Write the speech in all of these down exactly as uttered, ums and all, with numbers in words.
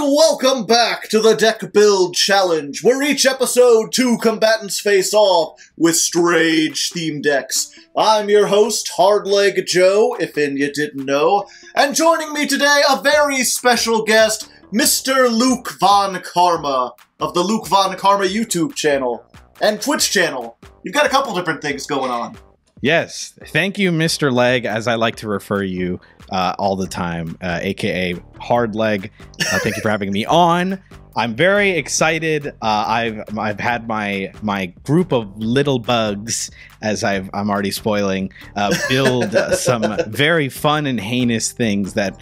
And welcome back to the Deck Build Challenge, where each episode two combatants face off with strange theme decks. I'm your host, Hardleg Joe, if in you didn't know, and joining me today, a very special guest, Mister Luke Von Karma, of the Luke Von Karma YouTube channel and Twitch channel. You've got a couple different things going on. Yes, thank you, Mister Leg, as I like to refer you uh, all the time, uh, a k a. Hard Leg. Uh, thank you for having me on. I'm very excited. Uh, I've I've had my my group of little bugs, as I've, I'm already spoiling, uh, build uh, some very fun and heinous things that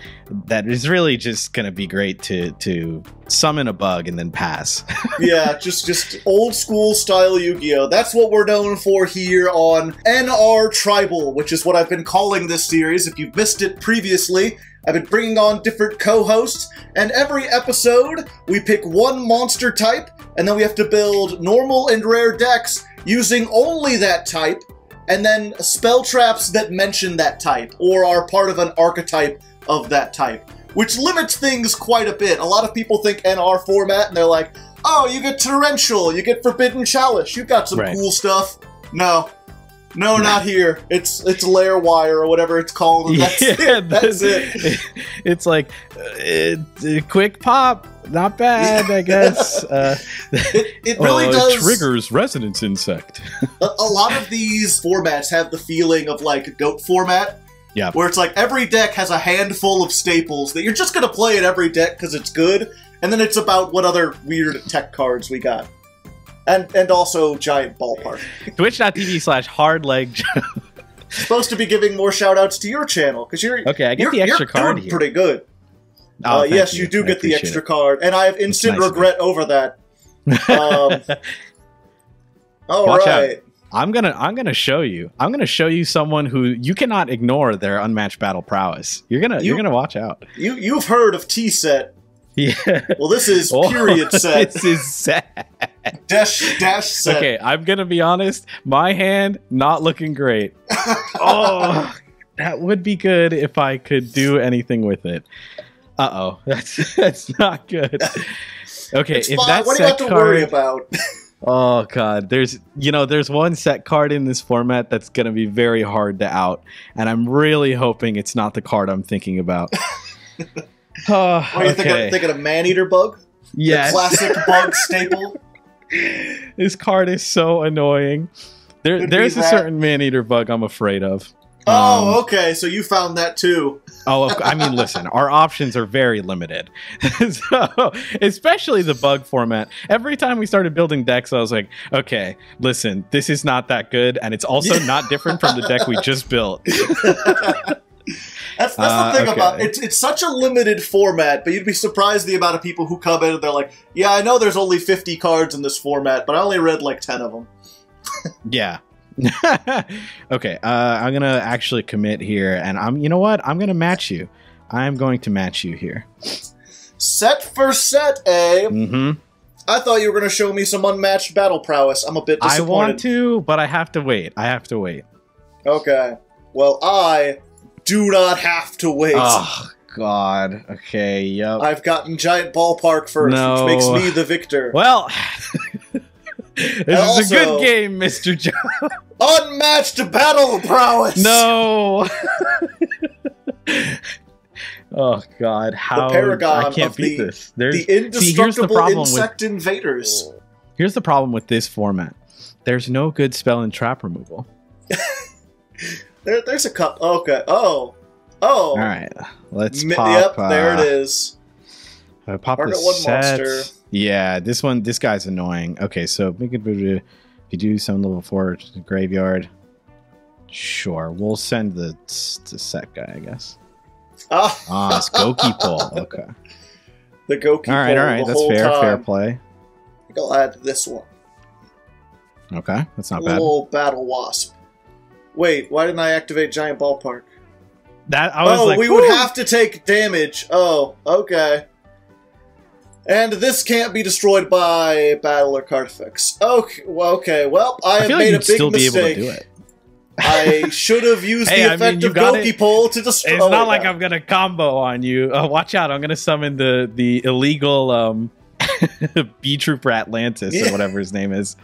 that is really just gonna be great to to summon a bug and then pass. Yeah, just just old school style Yu-Gi-Oh. That's what we're known for here on N R Tribal, which is what I've been calling this series. If you've missed it previously, I've been bringing on different co-hosts, and every episode we pick one monster type, and then we have to build normal and rare decks using only that type, and then spell traps that mention that type, or are part of an archetype of that type, which limits things quite a bit. A lot of people think N R format, and they're like, oh, you get Torrential, you get Forbidden Chalice, you've got some right. cool stuff. No. No, not here. It's it's lair wire or whatever it's called. And that's yeah, it. That's it. It's like it, it, quick pop. Not bad, I guess. Uh, it, it really uh, does triggers resonance insect. a, a lot of these formats have the feeling of like a goat format. Yeah, where it's like every deck has a handful of staples that you're just gonna play in every deck because it's good, and then it's about what other weird tech cards we got. And and also giant ballpark. Twitch.tv slash hardleg. Supposed to be giving more shout outs to your channel because you're okay. I get the extra card here. Pretty good. Oh, uh, yes, you, you do I get the extra it. card, and I have instant nice regret over that. Um, all Watch right, out. I'm gonna I'm gonna show you. I'm gonna show you someone who you cannot ignore their unmatched battle prowess. You're gonna you, you're gonna watch out. You you've heard of T-set. Yeah. Well, this is period oh, set. This is set. Dash dash set. Okay, I'm gonna be honest. My hand not looking great. Oh, that would be good if I could do anything with it. Uh oh, that's that's not good. Okay, it's if fine. That's what do you have to card, worry about? Oh god, there's you know there's one set card in this format that's gonna be very hard to out, and I'm really hoping it's not the card I'm thinking about. Oh, what are you okay. thinking, of, thinking of man-eater bug? Yes. The classic bug staple. This card is so annoying. There, Could there's a that. certain man-eater bug I'm afraid of. Oh, um, okay. So you found that too. Oh, I mean, listen, our options are very limited. So, especially the bug format. Every time we started building decks, I was like, okay, listen, this is not that good, and it's also not different from the deck we just built. That's, that's uh, the thing okay. about it. It's, it's such a limited format, but you'd be surprised the amount of people who come in and they're like, yeah, I know there's only fifty cards in this format, but I only read like ten of them. Yeah. Okay, uh, I'm going to actually commit here, and I'm. you know what? I'm going to match you. I'm going to match you here. Set for set, eh? Mm-hmm. I thought you were going to show me some unmatched battle prowess. I'm a bit disappointed. I want to, but I have to wait. I have to wait. Okay. Well, I... do not have to wait. Oh, God. Okay, yep. I've gotten Giant Ballpark first, no. which makes me the victor. Well, this and is also, a good game, Mister Joe. Unmatched battle prowess! No! Oh, God. How? The Paragon I can't beat the, this. There's, the indestructible see, the insect with, invaders. Here's the problem with this format. There's no good spell and trap removal. There, there's a cup. Okay. Oh. Oh. All right. Let's pop. Yep. Uh, there it is. I pop Target this one set. Monster. Yeah. This one. This guy's annoying. Okay. So we could if you do some level four to the graveyard. Sure. We'll send the, the set guy, I guess. Ah. Ah. It's Goki Pole. Okay. The Goki. All right. Pole all right. That's fair. Time. Fair play. I think I'll add this one. Okay. That's not a bad. Little battle wasp. Wait, why didn't I activate Giant Ballpark? That I was oh, like, we Ooh. would have to take damage. Oh, okay. And this can't be destroyed by battle or card effects. Okay, well, okay. Well, I, I have feel made like you'd a big still mistake. Be able to do it. I should have used hey, the effect I mean, you of Goki Pole to destroy. It's not like I'm gonna combo on you. Uh, watch out! I'm gonna summon the the illegal um, B Trooper Atlantis yeah. or whatever his name is.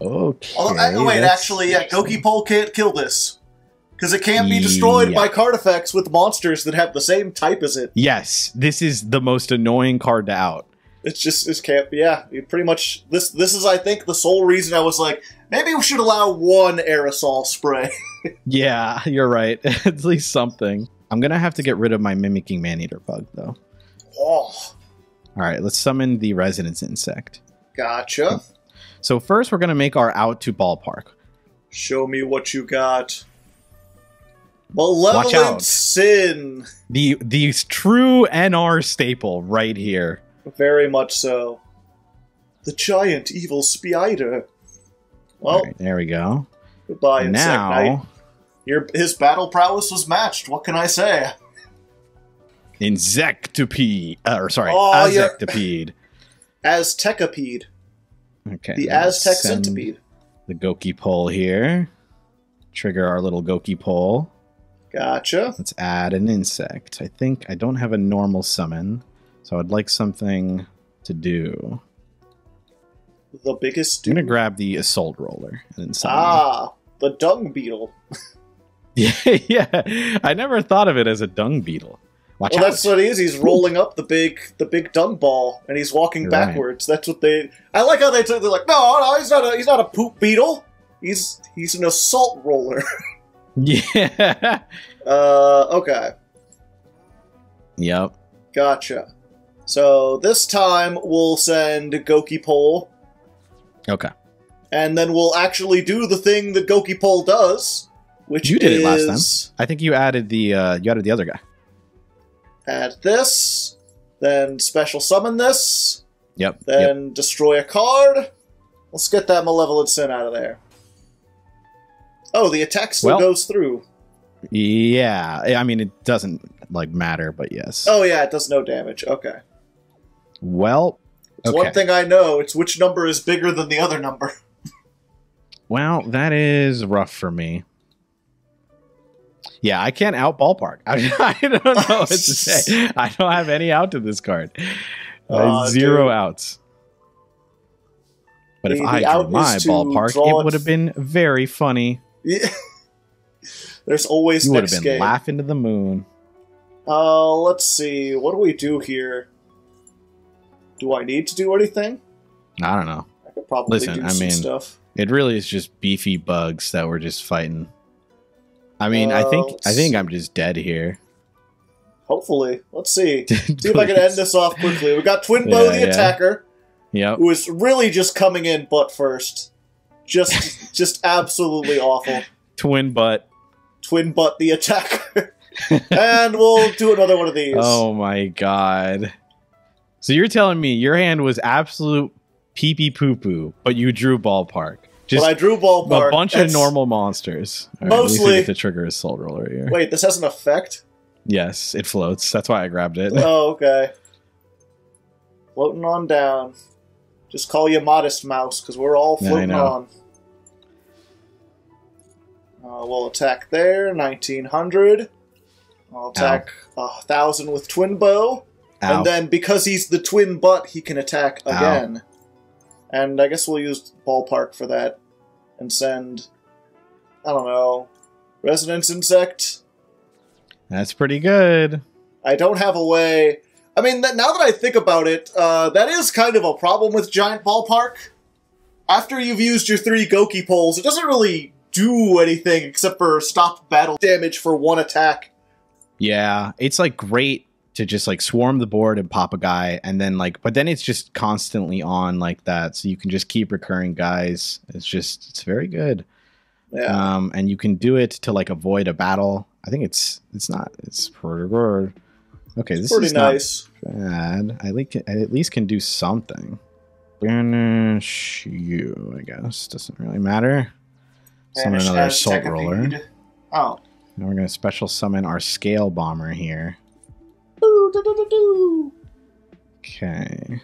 Okay. Oh, I, wait, actually, yeah, Goki Pole can't kill this because it can't be destroyed yeah. by card effects with monsters that have the same type as it. Yes, this is the most annoying card to out. It's just this can't be. Yeah, pretty much. This this is, I think, the sole reason I was like. Maybe we should allow one aerosol spray. Yeah, you're right. At least something. I'm going to have to get rid of my mimicking Maneater bug, though. Oh. All right, let's summon the Resonance Insect. Gotcha. So first, we're going to make our out to ballpark. Show me what you got. Malevolent Sin. The, the true N R staple right here. Very much so. The giant evil spider. Well, right, there we go. Goodbye, Insect Knight. Your his battle prowess was matched. What can I say? Insectipede, uh, or sorry, oh, Aztectipede. Aztecapede. Okay. The Aztec centipede. The Goki Pole here. Trigger our little Goki Pole. Gotcha. Let's add an insect. I think I don't have a normal summon, so I'd like something to do. The biggest. Dude. I'm gonna grab the assault roller and then summon ah, the dung beetle. yeah, yeah. I never thought of it as a dung beetle. Watch well, out. That's what he is. He's rolling up the big, the big dung ball, and he's walking You're backwards. Right. That's what they. I like how they took. They're like, no, no, he's not a, he's not a poop beetle. He's, he's an assault roller. yeah. Uh. Okay. Yep. Gotcha. So this time we'll send Goki Pole. Okay. And then we'll actually do the thing that Goki Pole does, which you did is... it last time. I think you added the uh, you added the other guy. Add this, then special summon this. Yep. Then yep. destroy a card. Let's get that Malevolent Sin out of there. Oh, the attack still well, goes through. Yeah, I mean it doesn't like matter, but yes. Oh yeah, it does no damage. Okay. Well. Okay. One thing I know, it's which number is bigger than the other number. Well, that is rough for me. Yeah, I can't out ballpark. I, I don't know what to say. I don't have any out to this card. Uh, Zero dude. outs. But the, if I drew my ballpark, it would have been very funny. Yeah. There's always you next game. You would have been laughing to the moon. Uh, let's see. What do we do here? Do I need to do anything? I don't know. I could probably Listen, do I some mean, stuff. It really is just beefy bugs that we're just fighting. I mean, uh, I think I think I'm just dead here. Hopefully. Let's see. see if I can end this off quickly. We got Twin Bow yeah, the yeah. attacker. Yeah. Who is really just coming in butt first. Just just absolutely awful. Twin butt. Twin butt the attacker. And we'll do another one of these. Oh my god. So you're telling me your hand was absolute pee-pee poo-poo, but you drew ballpark. Just but I drew ballpark. A bunch of normal monsters. All right, mostly. At least I get to trigger assault roller here. Wait, this has an effect? Yes, it floats. That's why I grabbed it. Oh, okay. Floating on down. Just call you Modest Mouse, because we're all floating yeah, on. Uh, we'll attack there, nineteen hundred. I'll attack Ow. one thousand with Twin Bow. Ow. And then, because he's the twin butt, he can attack again. Ow. And I guess we'll use ballpark for that. And send, I don't know, Resonance Insect. That's pretty good. I don't have a way... I mean, that, now that I think about it, uh, that is kind of a problem with Giant Ballpark. After you've used your three Goki Poles, it doesn't really do anything except for stop battle damage for one attack. Yeah, it's like great... to just like swarm the board and pop a guy, and then like, but then it's just constantly on like that, so you can just keep recurring guys. It's just, it's very good. Yeah. Um, and you can do it to like avoid a battle. I think it's, it's not, it's pretty good. Okay, this pretty is nice. Not bad. I like, I at least can do something. Banish you, I guess. Doesn't really matter. Summon another assault roller. Oh. Now we're gonna special summon our scale bomber here. Okay.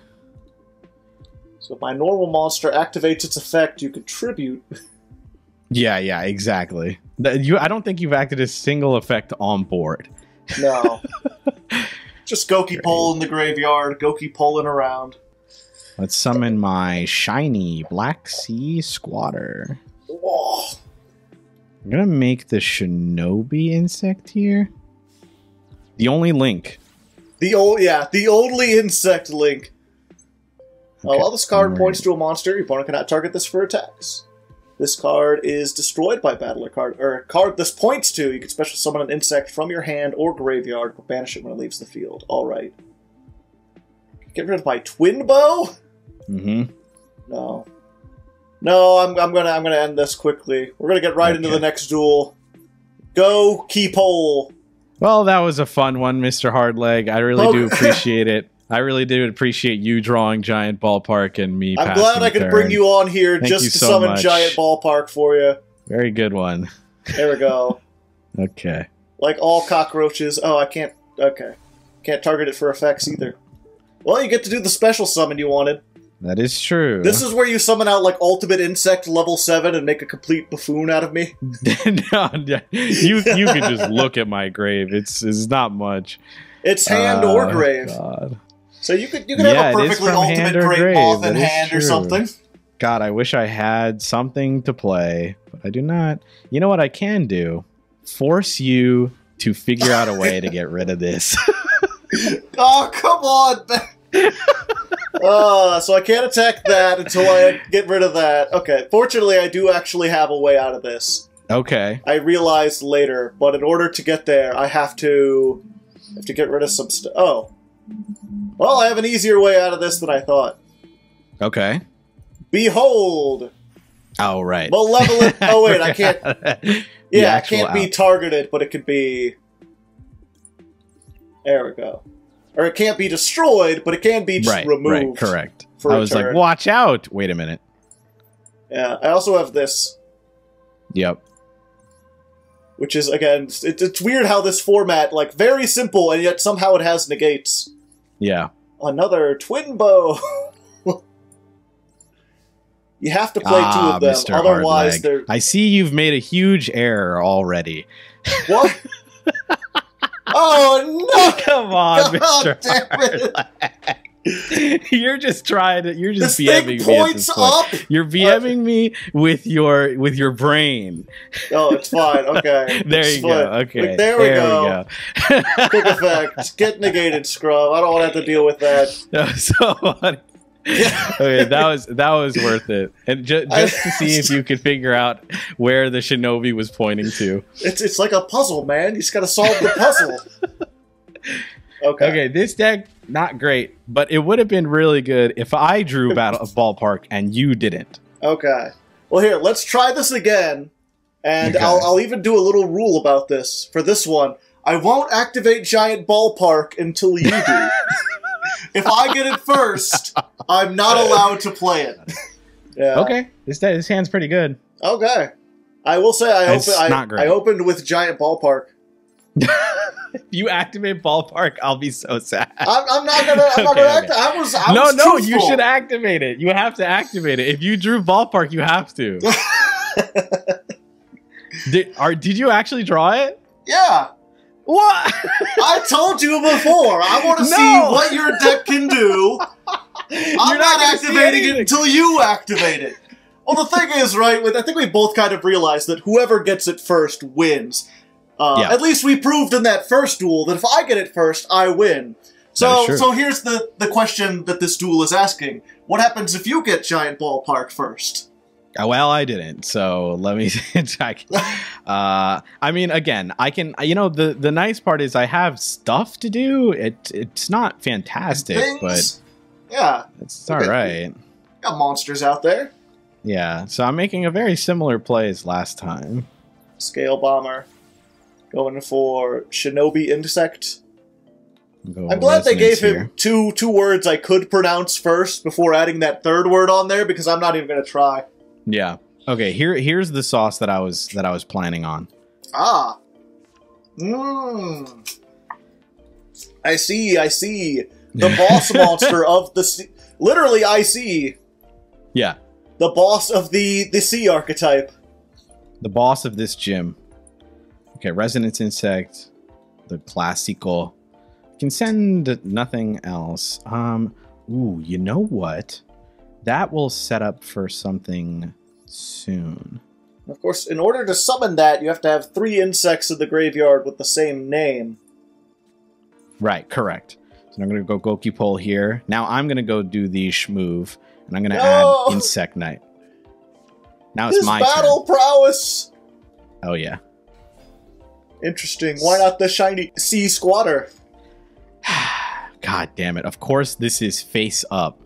So if my normal monster activates its effect, you contribute. Yeah, yeah, exactly. You, I don't think you've acted a single effect on board. No. Just Goki pole in the graveyard, Goki polling around. Let's summon my shiny Black Sea Squatter. Oh. I'm going to make the Shinobi insect here. The only link. The old, yeah, the only insect link. Okay. Uh, while this card points to a monster, your opponent cannot target this for attacks. This card is destroyed by battler card, or a card this points to. You can special summon an insect from your hand or graveyard, but banish it when it leaves the field. All right. Get rid of my twin bow? Mm-hmm. No. No, I'm, I'm gonna I'm gonna end this quickly. We're gonna get right okay. into the next duel. Go keep hole. Well, that was a fun one, Mister Hardleg. I really oh. do appreciate it. I really do appreciate you drawing Giant Ballpark and me. I'm glad I could turn. bring you on here Thank just to so summon much. Giant Ballpark for you. Very good one. There we go. Okay. Like all cockroaches. Oh, I can't. Okay, can't target it for effects either. Well, you get to do the special summon you wanted. That is true. This is where you summon out like ultimate insect level seven and make a complete buffoon out of me. no, yeah. you you can just look at my grave. It's it's not much. It's hand oh, or grave. God. So you could you could yeah, have a perfectly ultimate great off in hand true. or something. God, I wish I had something to play, but I do not. You know what I can do? Force you to figure out a way to get rid of this. Oh, come on! Oh, so I can't attack that until I get rid of that. Okay, fortunately, I do actually have a way out of this. Okay. I realized later, but in order to get there, I have to have to get rid of some stuff. Oh. Well, I have an easier way out of this than I thought. Okay. Behold! Oh, right. Malevolent... Oh, wait, I can't... Yeah, it can't be targeted, but it could be... There we go. Or it can't be destroyed, but it can be just right, removed. Right, correct. I was like, watch out! Wait a minute. Yeah, I also have this. Yep. Which is, again, it, it's weird how this format, like, very simple, and yet somehow it has negates. Yeah. Another twin bow. You have to play ah, two of them, Mister otherwise Hardleg. they're. I see you've made a huge error already. What? Oh no! Come on, God, Mister Hardleg. You're just trying to. You're just this VMing thing points me at this up. You're VMing uh, me with your with your brain. Oh, it's fine. Okay. There it's you fine. go. Okay. Like, there, there we go. We go. Quick effect. Get negated, scrub. I don't want to have to deal with that. That was so funny. Yeah. Okay, that was that was worth it, and ju just to see if you could figure out where the Shinobi was pointing to. It's it's like a puzzle, man. You just gotta solve the puzzle. Okay. Okay. This deck not great, but it would have been really good if I drew Battle of Ballpark and you didn't. Okay. Well, here, let's try this again, and okay. I'll I'll even do a little rule about this for this one. I won't activate Giant Ballpark until you do. If I get it first, I'm not allowed to play it. Yeah. Okay. This, this hand's pretty good. Okay. I will say I, open, I, I opened with Giant Ballpark. If you activate Ballpark, I'll be so sad. I'm, I'm not going okay, to okay. activate I was, I No, was no, truthful. You should activate it. You have to activate it. If you drew Ballpark, you have to. did, are, did you actually draw it? Yeah. What? I told you before. I want to no. see what your deck can do. I'm not, not activating it until you activate it. Well, the thing is, right, I think we both kind of realized that whoever gets it first wins. Uh, yeah. At least we proved in that first duel that if I get it first, I win. So so here's the, the question that this duel is asking. What happens if you get Giant Ballpark first? Well, I didn't, so let me check. uh, I mean, again, I can, you know, the, the nice part is I have stuff to do. It It's not fantastic, Things. but yeah, it's all right. Got monsters out there. Yeah, so I'm making a very similar play as last time. Scale Bomber. Going for Shinobi Insect. I'm, I'm glad they gave here. him two two words I could pronounce first before adding that third word on there, because I'm not even going to try. Yeah. Okay. Here, here's the sauce that I was that I was planning on. Ah. Mmm. I see. I see. The boss monster of the sea. Literally, I see. Yeah. The boss of the the sea archetype. the boss of this gym. Okay, Resonance Insect, the classical. Can send nothing else. Um, ooh, you know what? That will set up for something soon. Of course, in order to summon that, you have to have three insects in the graveyard with the same name. Right, correct. So I'm going to go Goki Pole here. Now I'm going to go do the Shmoove, and I'm going to no! add Insect Knight. Now it's His my battle turn. prowess! Oh, yeah. Interesting. Why not the shiny Sea Squatter? God damn it. Of course, this is face up.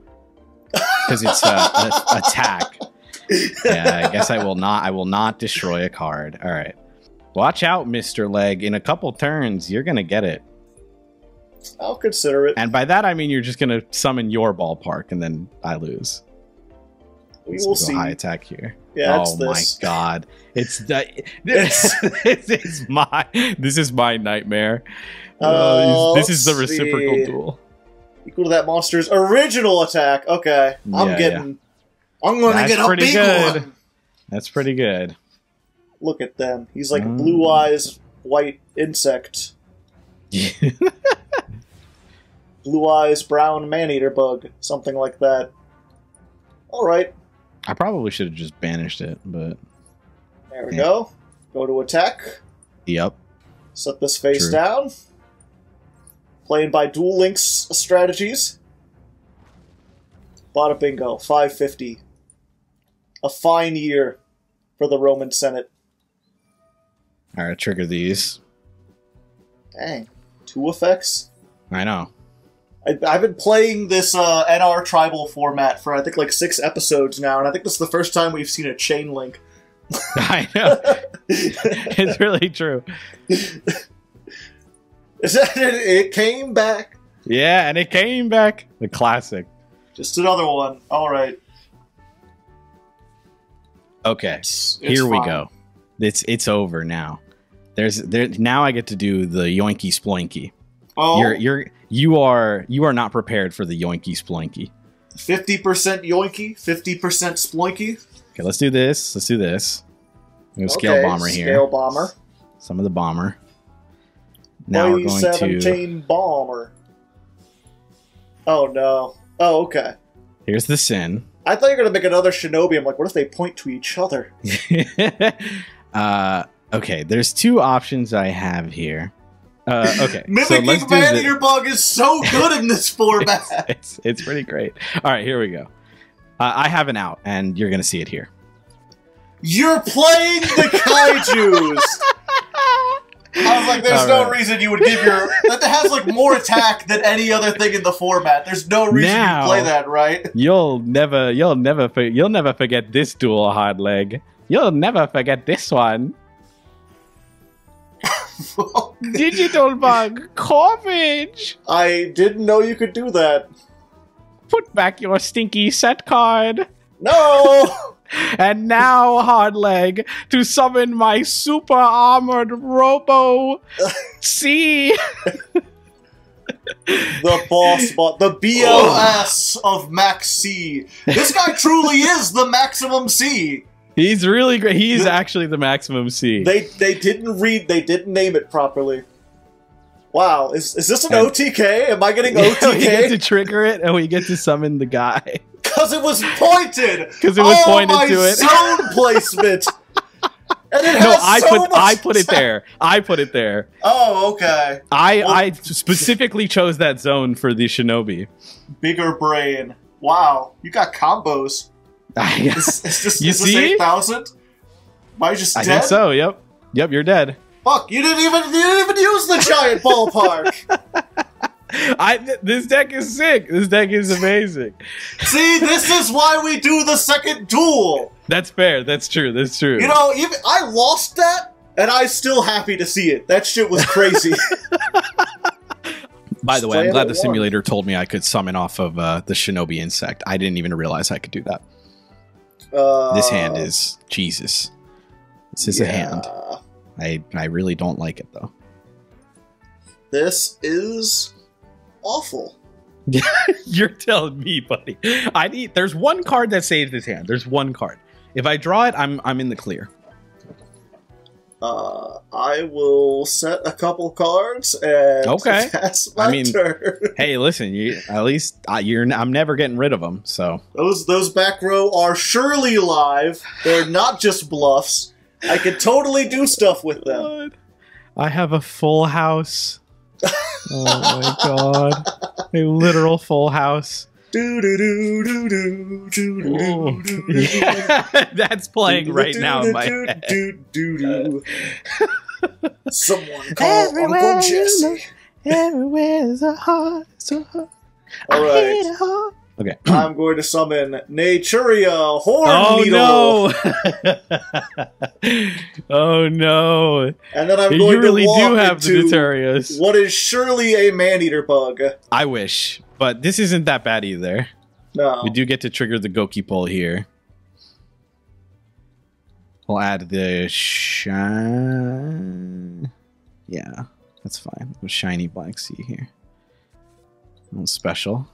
Because it's a, a, attack. Yeah, I guess I will not. I will not destroy a card. All right. Watch out, Mister Leg. In a couple turns, you're going to get it. I'll consider it. And by that, I mean you're just going to summon your ballpark, and then I lose. We will see. High attack here. Yeah, oh my god. It's this is my this is my nightmare. Uh, this is the reciprocal duel. Equal to that monster's original attack. Okay. I'm yeah, getting yeah. I'm gonna That's get a big good. one. That's pretty good. Look at them. He's like mm. blue eyes white insect. Blue eyes brown man-eater bug, something like that. Alright. I probably should have just banished it, but... There we yeah. go. Go to attack. Yep. Set this face True. down. Playing by Duel Links strategies. Bada bingo. five fifty. A fine year for the Roman Senate. Alright, trigger these. Dang. Two effects? I know. I've been playing this uh, N R Tribal format for, I think, like six episodes now, and I think this is the first time we've seen a chain link. I know. It's really true. Is that it? It came back. Yeah, and it came back. The classic. Just another one. All right. Okay. It's, it's Here fine. we go. It's it's over now. There's there now. I get to do the Yoinky Sploinky. Oh. You're you're you are you are not prepared for the Yoinky Sploinky. Fifty percent Yoinky, fifty percent Sploinky. Okay, let's do this. Let's do this. We'll okay, scale bomber scale here. Scale bomber. Some of the bomber. Now we're going seventeen to bomber. Oh no. Oh okay. Here's the sin. I thought you were gonna make another Shinobi. I'm like, what if they point to each other? uh, okay. There's two options I have here. Uh, okay. Mimicking so man-eater bug is so good in this format. it's, it's, it's pretty great. All right, here we go. Uh, I have an out, and you're going to see it here. You're playing the kaijus. I was like, there's All no right. reason you would give your... That has, like, more attack than any other thing in the format. There's no reason now, you play that, right? You'll never, you'll never, you'll never forget this duel, Hardleg. You'll never forget this one. Digital bug, Corvage! I didn't know you could do that. Put back your stinky set card. No! And now, Hardleg, to summon my super armored robo. See? The boss bot, the B O S of Max C. This guy truly is the maximum C. He's really great. He's actually the maximum C. They they didn't read. They didn't name it properly. Wow, is is this an and, O T K? Am I getting O T K? You know, we get to trigger it, and we get to summon the guy. Because it was pointed. Because it was oh, pointed my to it. Zone placement. And it no, has I so put much I put it there. I put it there. Oh, okay. I well, I specifically chose that zone for the Shinobi. Bigger brain. Wow, you got combos. Is, is this, you is see? this eight thousand? Am I just dead? I think so, yep. Yep, you're dead. Fuck, you didn't even, you didn't even use the giant ballpark! I, th this deck is sick. This deck is amazing. See, this is why we do the second duel! That's fair, that's true, that's true. You know, even I lost that, and I'm still happy to see it. That shit was crazy. By the way, I'm glad the simulator told me I could summon off of uh, the Shinobi Insect. I didn't even realize I could do that. Uh, this hand is Jesus. This is yeah. a hand. I I really don't like it though. This is awful. You're telling me, buddy. I need. There's one card that saves this hand. There's one card. If I draw it, I'm I'm in the clear. Uh, I will set a couple cards and okay. That's my I mean, turn. Hey, listen, you, at least I, you're. I'm never getting rid of them. So those those back row are surely live. They're not just bluffs. I could totally do stuff with them. God. I have a full house. Oh my god, a literal full house. Do, do, do, do, do, do, do, do, do. Yeah, that's playing right now in my head. Someone call Everywhere Uncle Jesse. Everywhere is a heart. So hard. All right. I hate a heart. Okay. I'm going to summon Naturia Horn oh, Needle. No. Oh no. And then I'm you going really to walk do have into the Naturias. What is surely a man-eater bug. I wish. But this isn't that bad either. No. We do get to trigger the Goki Pole here. We'll add the shine. Yeah, that's fine. With shiny Black Sea here. Nothing special.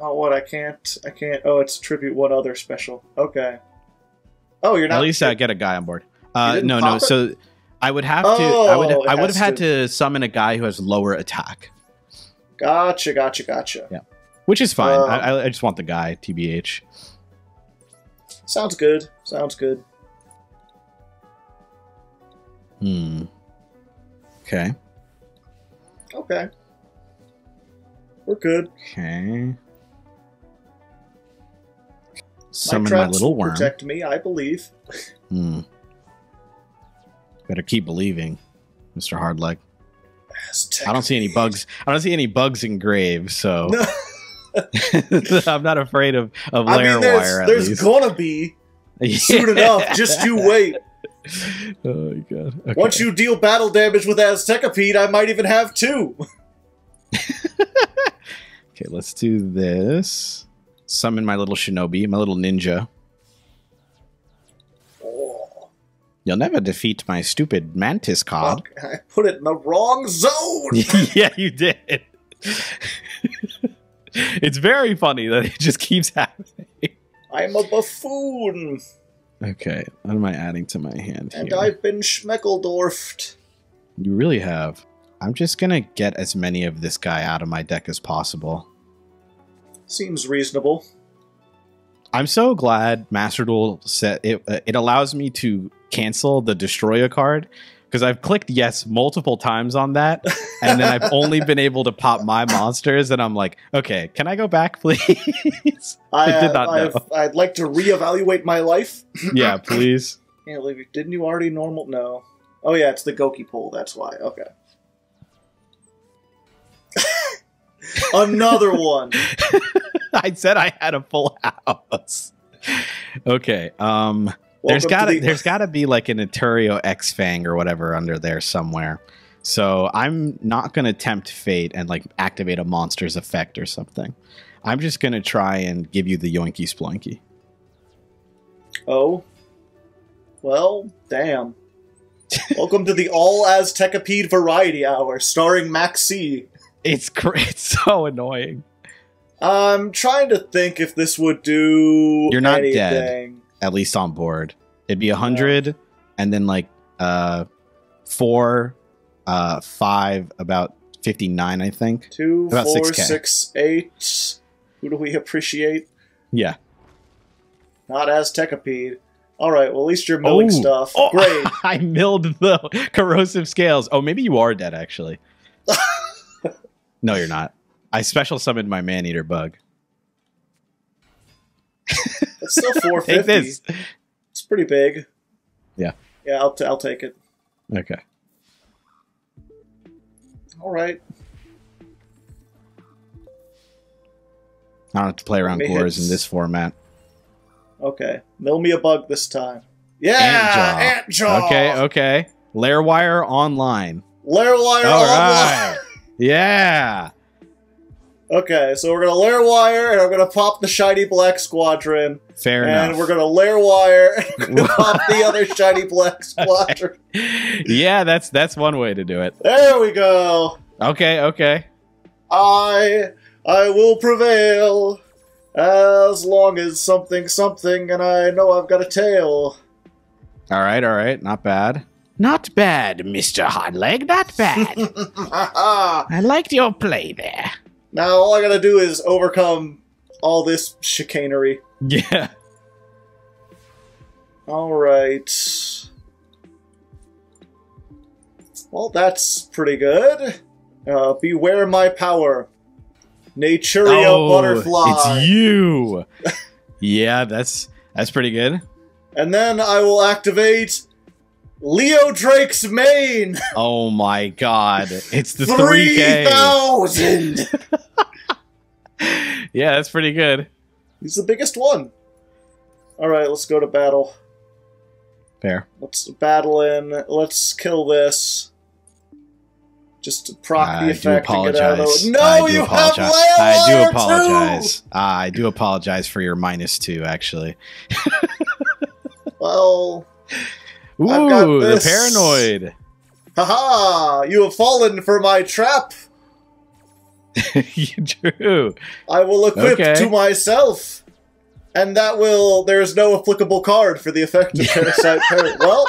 Oh, what? I can't. I can't. Oh, it's tribute. What other special? Okay. Oh, you're not. At least I get a guy on board. Uh, no, no. It? So. I would have oh, to. I would. Have, I would have had to. to summon a guy who has lower attack. Gotcha, gotcha, gotcha. Yeah, which is fine. Um, I, I just want the guy. T B H. Sounds good. Sounds good. Hmm. Okay. Okay. We're good. Okay. Summon my, my little worm. Protect me. I believe. Hmm. Better keep believing, Mister Hardleg. I don't see any bugs. I don't see any bugs in graves, so no. I'm not afraid of of I layer mean, there's, wire. At there's least. gonna be yeah. soon enough. Just you wait. Oh my god! Okay. Once you deal battle damage with Aztekipede, I might even have two. Okay, let's do this. Summon my little shinobi, my little ninja. You'll never defeat my stupid mantis cod. Fuck, I put it in the wrong zone! Yeah, you did. It's very funny that it just keeps happening. I'm a buffoon. Okay, what am I adding to my hand and here? And I've been schmeckledorfed. You really have. I'm just going to get as many of this guy out of my deck as possible. Seems reasonable. I'm so glad Master Duel set it. Uh, it allows me to cancel the Destroyer card because I've clicked yes multiple times on that, and then I've only been able to pop my monsters, and I'm like, okay, can I go back, please? I, I did not uh, know. I've, I'd like to reevaluate my life. Yeah, please. Can't believe it. Didn't you already normal? No. Oh yeah, it's the Goki Pole. That's why. Okay. Another one. I said I had a full house. Okay. Um, there's got to the there's got to be like an Iturio X-Fang or whatever under there somewhere. So I'm not going to tempt fate and like activate a monster's effect or something. I'm just going to try and give you the Yoinky Sploinky. Oh. Well, damn. Welcome to the All Aztekipede Variety Hour starring Max C. It's great. It's so annoying. I'm trying to think if this would do You're not anything. Dead, at least on board. It'd be one hundred, yeah. And then like uh, four, uh, five, about fifty-nine, I think. two, about four, six K. six, eight. Who do we appreciate? Yeah. Not Aztekipede. All right, well, at least you're milling Ooh. stuff. Oh, great. I milled the corrosive scales. Oh, maybe you are dead, actually. No, you're not. I special summoned my man-eater bug. It's still four fifty. Take this. It's pretty big. Yeah. Yeah, I'll, t I'll take it. Okay. All right. I don't have to play around gores in this format. Okay. Mill me a bug this time. Yeah! Ant jaw! Ant jaw! Okay, okay. Lairwire online. Lairwire All online! Right. Yeah. Okay, so we're gonna lair wire, and I'm gonna pop the shiny black squadron. Fair and enough. And we're gonna lair wire, and gonna pop the other shiny black squadron. Yeah, that's that's one way to do it. There we go. Okay, okay. I I will prevail as long as something something, and I know I've got a tail. All right, all right. Not bad. Not bad, Mister Hardleg. Not bad. I liked your play there. Now all I gotta do is overcome all this chicanery. Yeah. All right. Well, that's pretty good. Uh, beware my power. Naturia oh, Butterfly. It's you. Yeah, that's that's pretty good. And then I will activate Leo Drake's main. Oh my god. It's the three thousand. Yeah, that's pretty good. He's the biggest one. All right, let's go to battle. Fair. Let's battle in. Let's kill this. Just to proc I the effect and get out of the way. No, you apologize. have I do apologize. Too. I do apologize for your minus two, actually. Well, ooh, I've got this. The paranoid. Haha! -ha, you have fallen for my trap. You do. I will equip okay. to myself. And that will... There is no applicable card for the effect of Parasite Parrot. Well...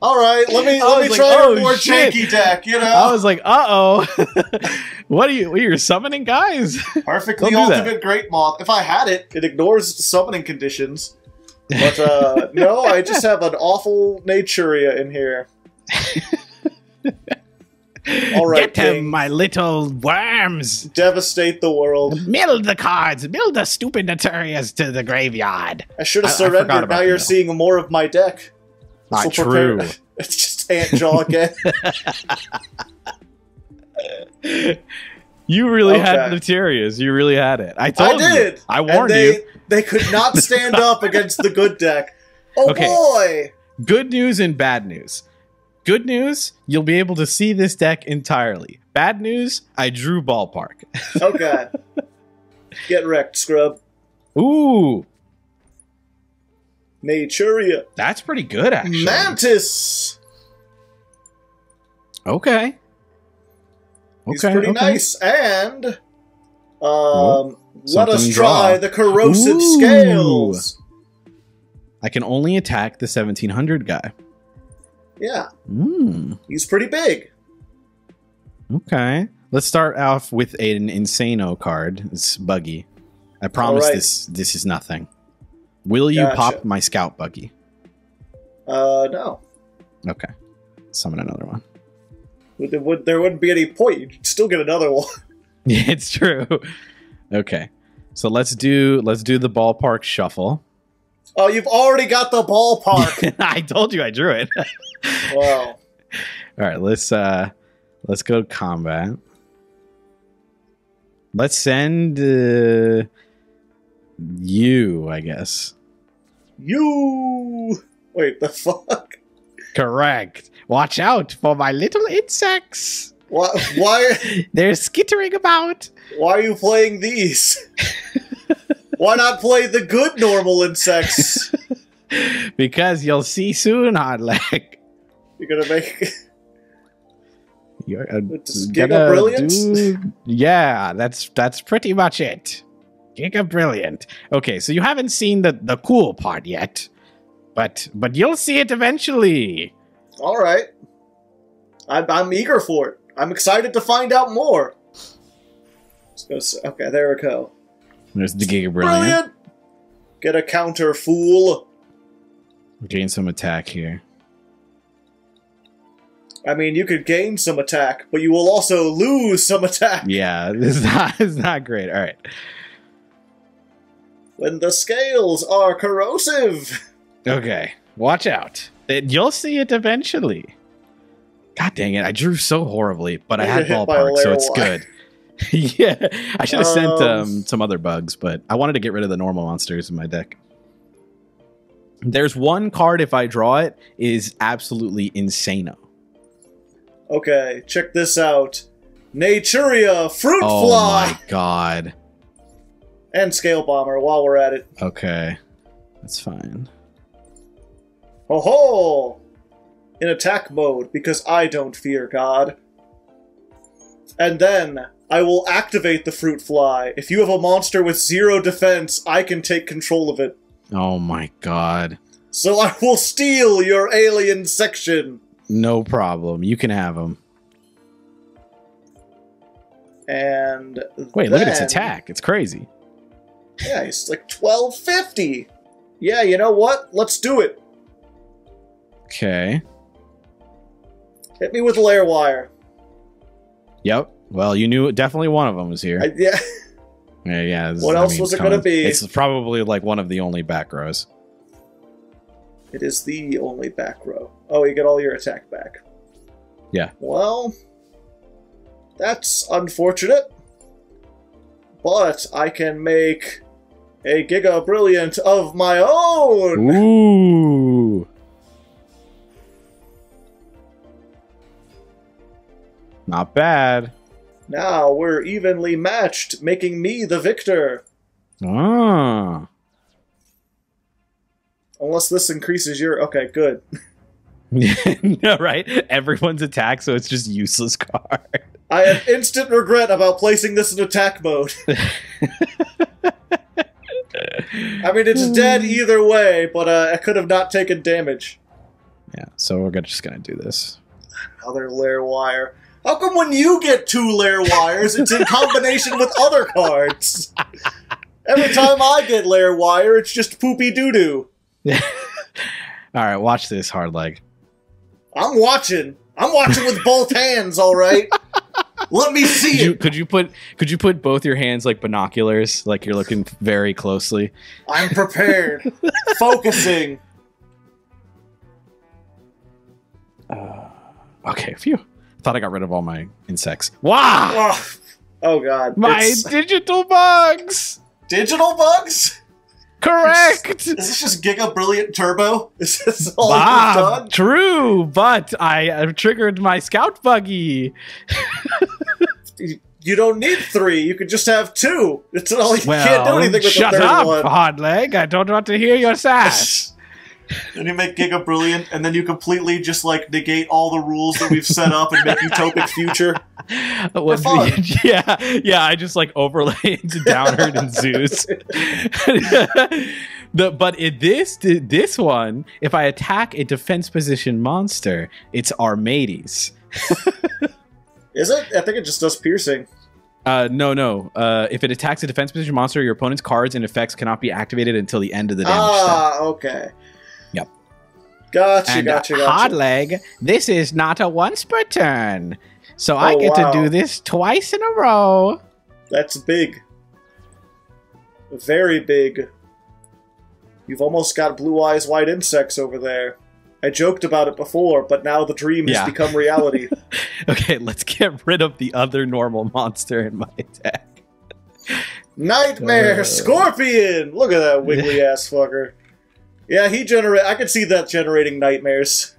Alright, let me, let me like, try oh, a more shit. janky deck, you know? I was like, uh-oh. What are you... You're summoning guys? Perfectly ultimate Great Moth. If I had it, it ignores summoning conditions. But, uh... no, I just have an awful Naturia in here. Alright, get them, my little worms! Devastate the world. Mill the cards. Mill the stupid Naturias to the graveyard. I should have surrendered. Now you're seeing more of my deck. Not true. It's just Ant Jaw again. You really okay. had Naturias. You really had it. I told I did. you. I warned and they, you. They could not stand up against the good deck. Oh okay. boy! Good news and bad news. Good news, you'll be able to see this deck entirely. Bad news, I drew ballpark. Okay. Get wrecked, scrub. Ooh. Naturia. That's pretty good, actually. Mantis. Okay. Okay. He's pretty okay. nice. And um, oh, let us try draw. the corrosive Ooh. scales. I can only attack the seventeen hundred guy. Yeah. Mm. He's pretty big. Okay. Let's start off with an Insano card. It's buggy. I promise right. this this is nothing. Will gotcha. you pop my scout buggy? Uh, no. Okay. Summon another one. There, would, there wouldn't be any point. You'd still get another one. Yeah, it's true. Okay. So let's do let's do the ballpark shuffle. Oh, you've already got the ballpark. I told you I drew it. Wow. All right, let's uh let's go to combat. Let's send uh, you, I guess. You Wait, the fuck? Correct. Watch out for my little insects. What why they're skittering about. Why are you playing these? Why not play the good normal insects? Because you'll see soon, Hardleg. You're gonna make. You're uh, Giga Brilliance? Do... Yeah, that's that's pretty much it. Giga Brilliant. Okay, so you haven't seen the the cool part yet, but but you'll see it eventually. All right, I'm I'm eager for it. I'm excited to find out more. Let's go, okay, there we go. There's the Giga Brilliant. Brilliant. Get a counter, fool. Gain some attack here. I mean, you could gain some attack, but you will also lose some attack. Yeah, it's not, it's not great. All right. When the scales are corrosive. Okay, watch out. It, you'll see it eventually. God dang it, I drew so horribly, but I had ballpark, so it's good. Yeah, I should have um, sent um, some other bugs, but I wanted to get rid of the normal monsters in my deck. There's one card, if I draw it, is absolutely insane. Okay, check this out. Naturia, Fruit oh Fly! Oh my god. And Scale Bomber while we're at it. Okay, that's fine. Ho ho! In attack mode, because I don't fear God. And then, I will activate the Fruit Fly. If you have a monster with zero defense, I can take control of it. Oh my god. so I will steal your alien section. No problem. You can have them. And wait, then, look at its attack. It's crazy. Yeah, it's like twelve fifty. Yeah, you know what? Let's do it. Okay. Hit me with lair wire. Yep. Well, you knew definitely one of them was here. I, yeah. Yeah, yeah. What else I mean, was it going to be? It's probably like one of the only back rows. It is the only back row. Oh, you get all your attack back. Yeah. Well, that's unfortunate. But I can make a Giga Brilliant of my own! Ooh! Not bad. Now we're evenly matched, making me the victor. Ah. Unless this increases your... Okay, good. No, right? Everyone's attacked, so it's just useless card. I have instant regret about placing this in attack mode. I mean, it's dead either way, but uh, I could have not taken damage. Yeah, so we're just going to do this. Another lair wire. How come when you get two lair wires, it's in combination with other cards? Every time I get lair wire, it's just poopy doo-doo. All right, watch this, Hardleg. I'm watching. I'm watching with both hands, all right? Let me see could you, it. Could you put could you put both your hands like binoculars, like you're looking very closely? I'm prepared. Focusing. Uh, okay, phew. Thought I got rid of all my insects. Wow! Oh, oh god. My it's... digital bugs! Digital bugs? Correct! Is this just Giga Brilliant Turbo? Is this all Bob, you've done? True, but I uh, triggered my scout buggy. You don't need three. You could just have two. It's all you well, can't do anything with the third up, one. Shut up, Hardleg. I don't want to hear your sass. Then you make Giga Brilliant, and then you completely just like negate all the rules that we've set up and make Utopic Future. What's the, yeah, yeah. I just like overlay into Downard and Zeus. the, but it, this this one, if I attack a defense position monster, it's Armades. Is it? I think it just does piercing. Uh, no, no. Uh, if it attacks a defense position monster, your opponent's cards and effects cannot be activated until the end of the damage. Ah, step. Okay. Yep. Gotcha, and, gotcha, gotcha. Uh, Hardleg, this is not a once per turn. So oh, I get wow. to do this twice in a row. That's big. Very big. You've almost got blue eyes, white insects over there. I joked about it before, but now the dream yeah. has become reality. Okay, let's get rid of the other normal monster in my deck. Nightmare uh, Scorpion! Look at that wiggly ass fucker. Yeah, he generate. I could see that generating nightmares.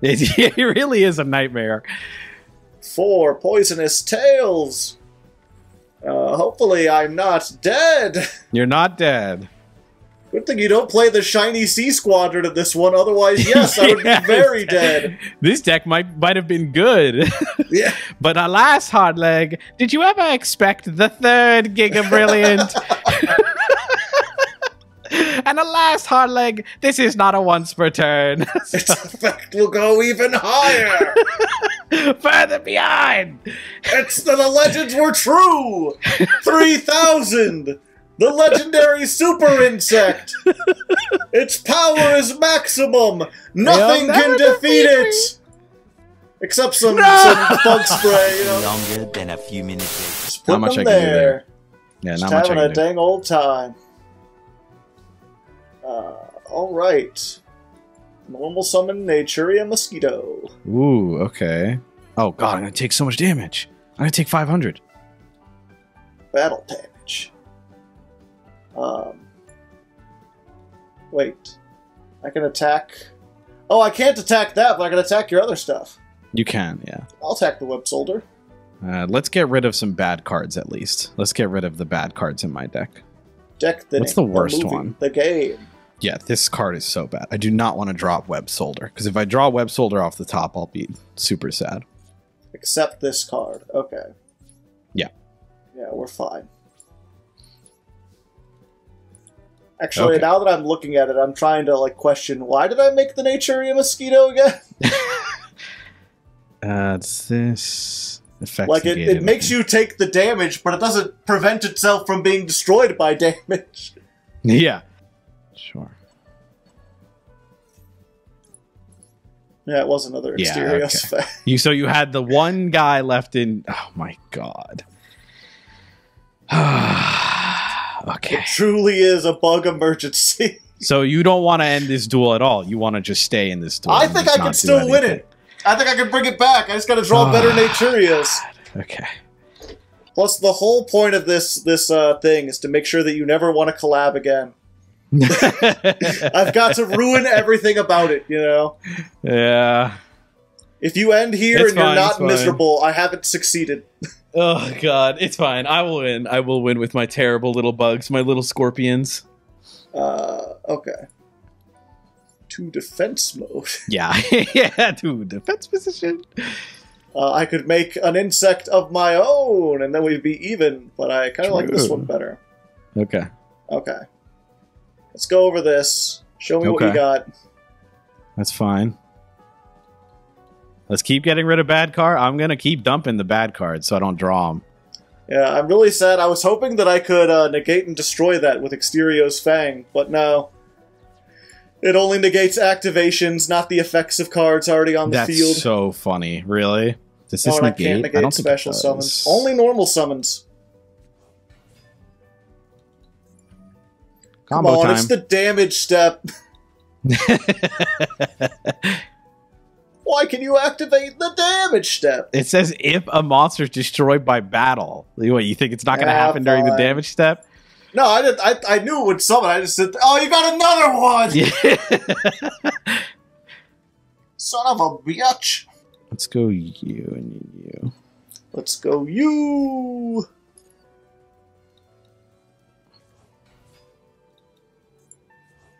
It, it really is a nightmare. Four poisonous tails. Uh, hopefully, I'm not dead. You're not dead. Good thing you don't play the shiny Sea Squadron of this one. Otherwise, yes, I would yeah, be very dead. This deck might might have been good. Yeah, but alas, Hardleg, did you ever expect the third Giga Brilliant? And alas, Hardleg, this is not a once per turn. So. Its effect will go even higher. Further behind. It's the, the legends were true. three thousand. The legendary super insect. Its power is maximum. Nothing can defeat it. Except some, no! some bug spray. You know? Longer than a few minutes. Just put not much them I can there. Do there. Yeah, not Just much having I can a do. Dang old time. Uh, all right. Normal summon Naturia Mosquito. Ooh, okay. Oh, God, I'm going to take so much damage. I'm going to take five hundred. Battle damage. Um. Wait. I can attack... Oh, I can't attack that, but I can attack your other stuff. You can, yeah. I'll attack the Web Soldier. Uh, let's get rid of some bad cards, at least. Let's get rid of the bad cards in my deck. Deck thinning, What's the worst the movie, one? The game. Yeah, this card is so bad. I do not want to drop Web Soldier, because if I draw Web Soldier off the top, I'll be super sad. Except this card. Okay. Yeah. Yeah, we're fine. Actually, okay. Now that I'm looking at it, I'm trying to like question, why did I make the Naturia Mosquito again? uh, this effect. Like it, it makes you take the damage, but it doesn't prevent itself from being destroyed by damage. Yeah. Sure. Yeah, it was another Exterios effect. Yeah, okay. you, so you had the one guy left in... Oh, my God. Okay. It truly is a bug emergency. So you don't want to end this duel at all. You want to just stay in this duel. I think I can still win it. I think I can bring it back. I just got to draw oh, better Naturias. God. Okay. Plus, the whole point of this, this uh, thing is to make sure that you never want to collab again. I've got to ruin everything about it, you know? Yeah. If you end here it's and fine, you're not miserable, I haven't succeeded. Oh, God. It's fine. I will win. I will win with my terrible little bugs, my little scorpions. Uh, okay. To defense mode. Yeah. Yeah, to defense position. Uh, I could make an insect of my own, and then we'd be even, but I kind of like this one better. Okay. Okay. Let's go over this. Show me okay. what you got. That's fine. Let's keep getting rid of bad card. I'm going to keep dumping the bad cards so I don't draw them. Yeah, I'm really sad. I was hoping that I could uh, negate and destroy that with Exterior's Fang, but no. It only negates activations, not the effects of cards already on the That's field. That's so funny. Really? Does this no, negate? I can't negate I don't special summons. Only normal summons. Come on, time. It's the damage step. Why can you activate the damage step? It says if a monster is destroyed by battle. What, you think it's not going to yeah, happen fine. during the damage step? No, I didn't. I, I knew it would summon. I just said, oh, you got another one! Yeah. Son of a bitch. Let's go you and you. Let's go you.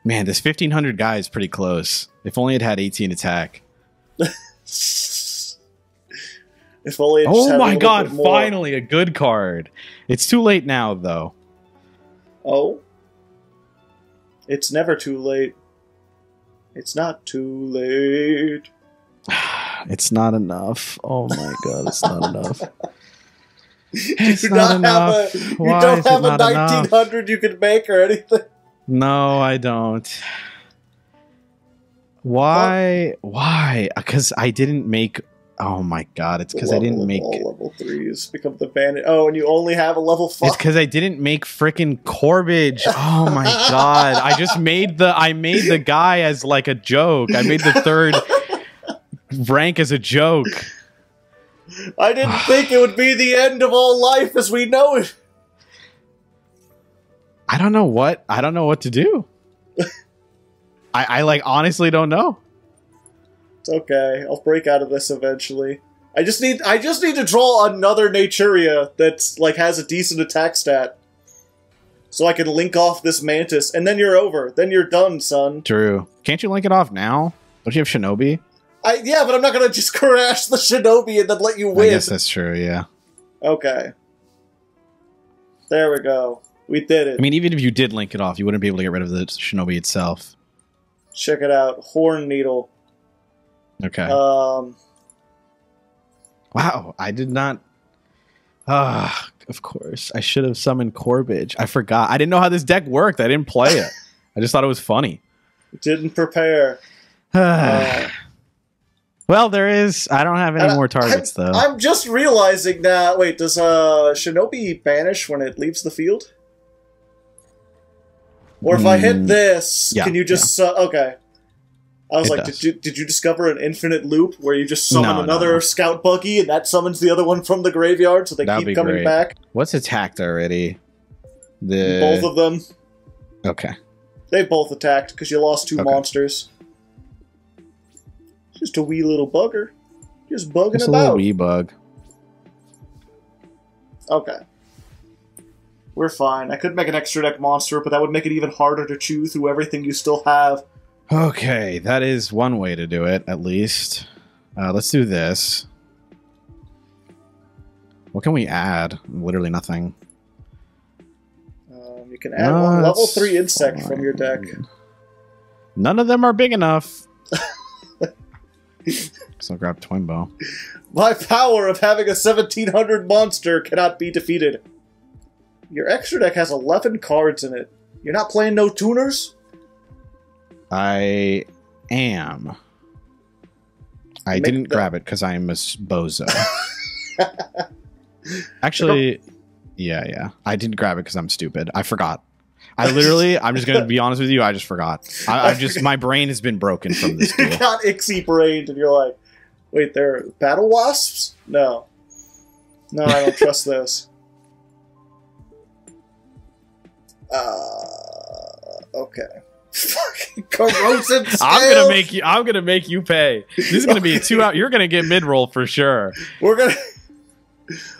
Man, this fifteen hundred guy is pretty close. If only it had eighteen attack. If only it just oh had my a god, finally a good card. It's too late now, though. Oh? It's never too late. It's not too late. It's not enough. Oh my god, it's not enough. It's you not not have a, you don't have a nineteen hundred enough? You could make or anything? No, I don't. Why? What? Why? Because I didn't make... Oh, my God. It's because I didn't make... All level threes become the bandit. Oh, and you only have a level five. It's because I didn't make freaking Corbage. Oh, my God. I just made the... I made the guy as, like, a joke. I made the third rank as a joke. I didn't think it would be the end of all life as we know it. I don't know what I don't know what to do. I, I like honestly don't know. It's okay. I'll break out of this eventually. I just need I just need to draw another Naturia that's like has a decent attack stat, so I can link off this Mantis, and then you're over. Then you're done, son. True. Can't you link it off now? Don't you have Shinobi? I yeah, but I'm not gonna just crash the Shinobi and then let you win. I guess that's true. Yeah. Okay. There we go. We did it. I mean, even if you did link it off, you wouldn't be able to get rid of the Shinobi itself. Check it out. Horn Needle. Okay. Um. Wow, I did not... Ah, uh, of course. I should have summoned Corbage. I forgot. I didn't know how this deck worked. I didn't play it. I just thought it was funny. Didn't prepare. uh. Well, there is... I don't have any I, more targets, I'm, though. I'm just realizing that... Wait, does uh, Shinobi banish when it leaves the field? Or if I hit this, yeah, can you just... Yeah. Uh, okay. I was it like, did you, did you discover an infinite loop where you just summon no, another no. scout buggy and that summons the other one from the graveyard so they That'd keep coming great. back? What's attacked already? The... Both of them. Okay. They both attacked because you lost two okay. monsters. Just a wee little bugger. Just bugging just about. Just a little wee bug. Okay. We're fine. I could make an extra deck monster, but that would make it even harder to chew through everything you still have. Okay, that is one way to do it, at least. Uh, let's do this. What can we add? Literally nothing. Um, you can add uh, one level three insect fine. from your deck. None of them are big enough. So grab Twin Bow. My power of having a seventeen hundred monster cannot be defeated. Your extra deck has eleven cards in it. You're not playing no tuners? I am. I Make didn't the... grab it because I'm a bozo. Actually, yeah, yeah. I didn't grab it because I'm stupid. I forgot. I literally, I'm just going to be honest with you, I just forgot. I, I just, my brain has been broken from this deal. You got Ixie brained and you're like, wait, they're battle wasps? No. No, I don't trust this. Uh, okay. Fucking corrosive scales. I'm gonna make you. I'm gonna make you pay. This is gonna okay. be a two out. You're gonna get mid roll for sure. We're gonna.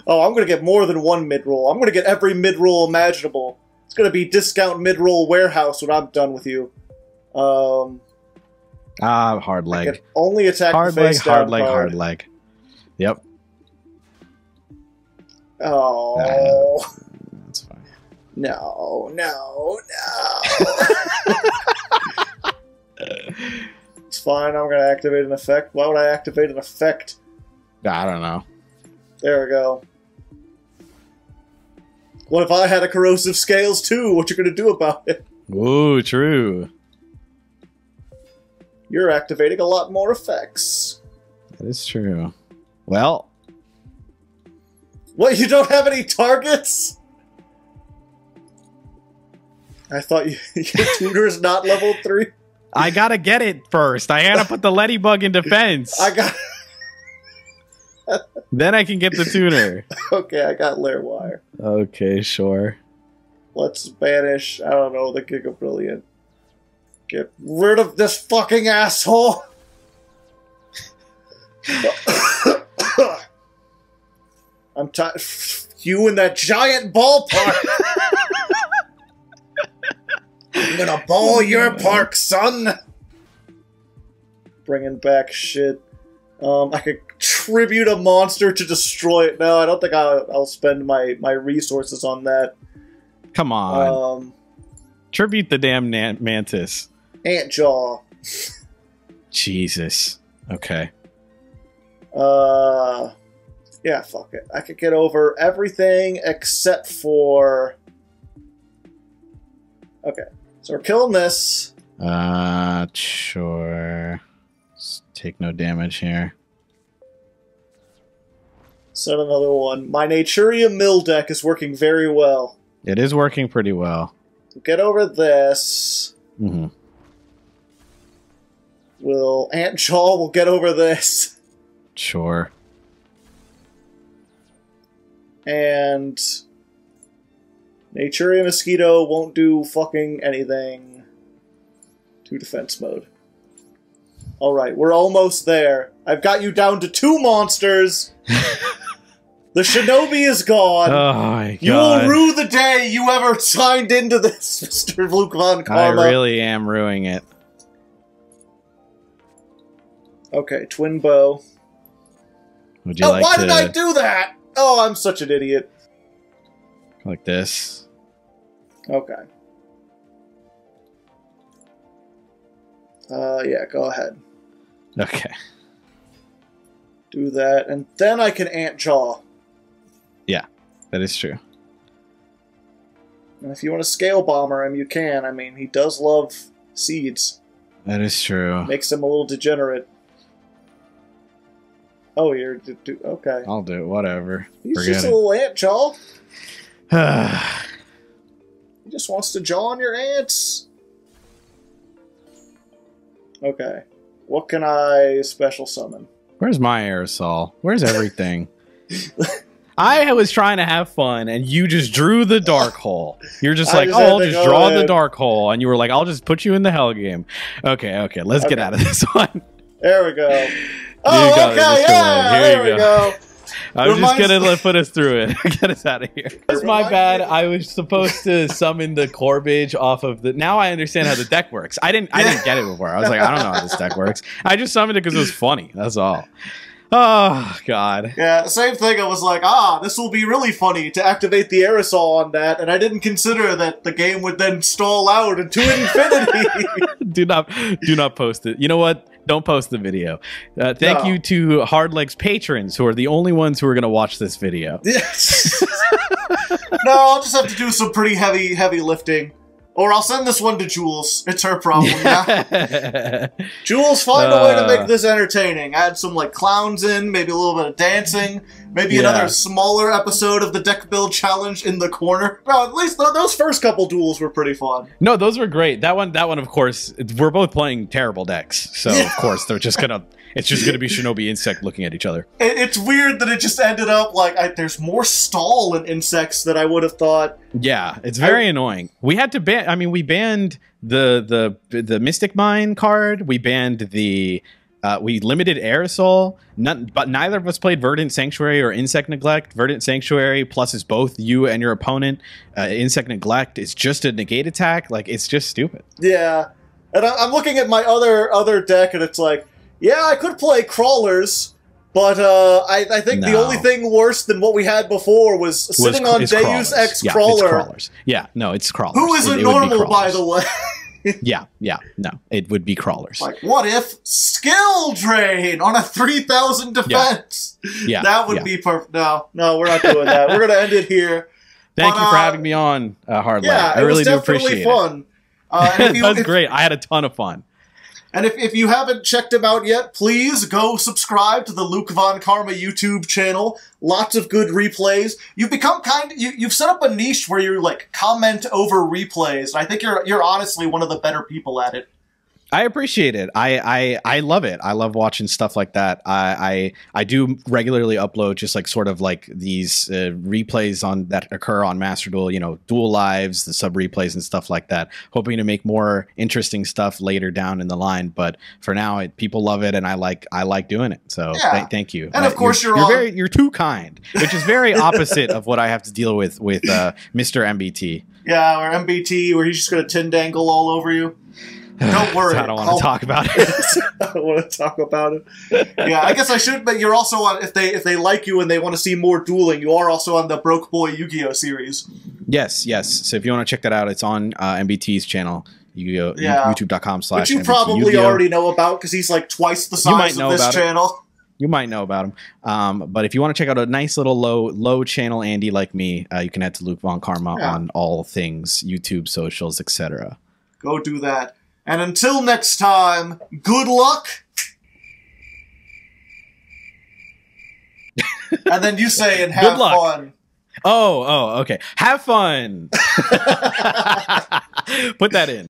Oh, I'm gonna get more than one mid roll. I'm gonna get every mid roll imaginable. It's gonna be discount mid roll warehouse when I'm done with you. Um. Ah, uh, hard leg. I can only attack hard the face leg. Hard leg. Card. Hard leg. Yep. Oh. Uh, that's fine. No, no, no. It's fine. I'm going to activate an effect. Why would I activate an effect? I don't know. There we go. What if I had a corrosive scales too? What you going to do about it? Ooh, true. You're activating a lot more effects. That is true. Well. What, you don't have any targets? I thought you, your tutor is not level three. I gotta get it first. I gotta put the Letty Bug in defense. I got. Then I can get the tutor. Okay, I got Lair Wire. Okay, sure. Let's banish. I don't know the Giga Brilliant. Get rid of this fucking asshole. I'm tired. You and that giant ballpark. I'm gonna ball your park, son! Bringing back shit. Um, I could tribute a monster to destroy it. No, I don't think I'll, I'll spend my, my resources on that. Come on. Um, tribute the damn mantis. Ant Jaw. Jesus. Okay. Uh, yeah, fuck it. I could get over everything except for... Okay. So we're killing this. Uh, sure. Let's take no damage here. Set another one. My Naturia Mill deck is working very well. It is working pretty well. Get over this. Mm-hmm. We'll... Ant Jaw will get over this. Sure. And... Naturia Mosquito won't do fucking anything to defense mode. Alright, we're almost there. I've got you down to two monsters. The Shinobi is gone. Oh my God. You will rue the day you ever signed into this, Mister Luke Von Karma. I really am ruining it. Okay, Twin Bow. Would you oh, like why to... did I do that? Oh, I'm such an idiot. Like this. Okay. Uh, yeah, go ahead. Okay. Do that, and then I can Ant Jaw. Yeah, that is true. And if you want to scale bomber him, you can. I mean, he does love seeds. That is true. Makes him a little degenerate. Oh, you're... Do, do, okay. I'll do it, whatever. He's Forget just it. a little Ant Jaw. He just wants to jaw on your ants. Okay. What can I special summon? Where's my aerosol? Where's everything? I was trying to have fun, and you just drew the dark hole. You're just like, oh, I'll just draw the dark hole. And you were like, I'll just put you in the hell game. Okay, okay, let's get out of this one. There we go. Oh, okay, yeah, there we go. I was Reminds just gonna put us through it. Get us out of here. That's my bad. I was supposed to summon the Corbage off of the. Now I understand how the deck works. I didn't. I didn't get it before. I was like, I don't know how this deck works. I just summoned it because it was funny. That's all. Oh, God. Yeah, same thing. I was like, ah, this will be really funny to activate the aerosol on that, and I didn't consider that the game would then stall out into infinity. do not do not post it. You know what? Don't post the video. Uh, thank no. you to Hardleg's patrons, who are the only ones who are going to watch this video. Yes. No, I'll just have to do some pretty heavy, heavy lifting. Or I'll send this one to Jules. It's her problem now. Jules, find uh, a way to make this entertaining. Add some, like, clowns in, maybe a little bit of dancing, maybe yeah. another smaller episode of the Deck Build Challenge in the corner. Well, at least th those first couple duels were pretty fun. No, those were great. That one, that one, of course, we're both playing terrible decks, so yeah. of course they're just gonna. It's just gonna be Shinobi Insect looking at each other. It, it's weird that it just ended up like I, there's more stall in insects than I would have thought. Yeah, it's very I, annoying. We had to ban. I mean, we banned the the the Mystic Mine card. We banned the. Uh, we limited aerosol, none, but neither of us played Verdant Sanctuary or Insect Neglect. Verdant Sanctuary pluses both you and your opponent. Uh, Insect Neglect is just a negate attack. Like, it's just stupid. Yeah, and I, I'm looking at my other other deck, and it's like, yeah, I could play Crawlers, but uh, I, I think no. the only thing worse than what we had before was, was sitting on Deus Crawlers. Ex yeah, Crawler. It's Crawlers. Yeah, no, it's Crawlers. Who is it, it normal, by the way? yeah, yeah, no, it would be Crawlers. Like, what if skill drain on a three thousand defense? Yeah, yeah that would yeah. be perfect. No, no, we're not doing that. We're going to end it here. Thank but, you for uh, having me on, uh, Hardleg. Yeah, I really do appreciate fun. it. Uh, and if you, that was if, great. I had a ton of fun. And if, if you haven't checked him out yet, please go subscribe to the Luke Von Karma YouTube channel. Lots of good replays. You've become kind of, you, you've set up a niche where you're like comment over replays. And I think you're you're honestly one of the better people at it. I appreciate it. I, I, I love it. I love watching stuff like that. I I, I do regularly upload just like sort of like these uh, replays on that occur on Master Duel, you know, dual lives, the sub replays and stuff like that, hoping to make more interesting stuff later down in the line. But for now, it, people love it. And I like I like doing it. So yeah. th thank you. And uh, of course, you're, you're, you're, very, you're too kind, which is very opposite of what I have to deal with with uh, Mister M B T. Yeah, or M B T, where he's just going to tin dangle all over you. Don't worry. I don't want I'll, to talk about it. I don't want to talk about it. Yeah, I guess I should, but you're also on, if they if they like you and they want to see more dueling, you are also on the Broke Boy Yu-Gi-Oh series. Yes, yes. So if you want to check that out, it's on uh, M B T's channel, Yu-Gi-Oh, yeah. YouTube dot com slash M B T. Which you probably already know about because he's like twice the size of this channel. It. You might know about him. Um, but if you want to check out a nice little low low channel Andy like me, uh, you can head to Luke Von Karma yeah. on all things, YouTube, socials, et cetera. Go do that. And until next time, good luck. And then you say, and have fun. Oh, oh, okay. Have fun. Put that in.